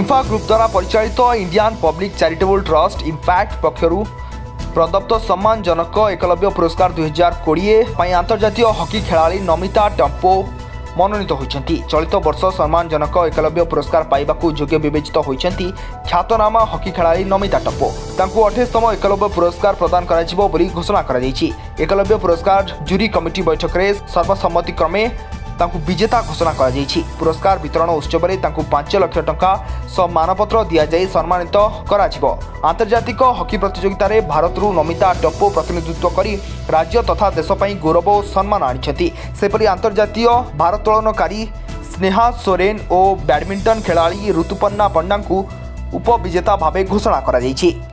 ઇમ્ફા group દ્વારા પરિચાલિત Indian public charitable trust impact પક્ષરૂ प्रदत्त सम्मानजनक एकलव्य पुरस्कार 2020 अंतर्जातीय हॉकी खेलाड़ी नमिता टप्पो मनोनीत होती। चलित वर्ष सम्मानजनक एकलव्य पुरस्कार पाइबा योग्य बेचित होती ख्यातनामा हॉकी खेलाड़ी नमिता टप्पो। तांको 28तम एकलव्य पुरस्कार प्रदान कर घोषणा कर एकलव्य पुरस्कार जूरी कमिटी बैठक में सर्वसम्मति क्रमे विजेता घोषणा कर पुरस्कार वितरण उत्सव में 5 लाख टंका सम्मानपत्र दि जाए सम्मानित कर। आंतर्जातिक हॉकी प्रतियोगिता रे भारत रु नमिता टप्पो प्रतिनिधित्व करी राज्य तथा देश पई गौरव और सम्मान आनिछथि। सेपरि आंतर्जातीय भारोत्तोलनकारी स्नेहा सोरेन और बैडमिंटन खेलाड़ी ऋतुपन्ना पंडा को उपविजेता भाव घोषणा कर।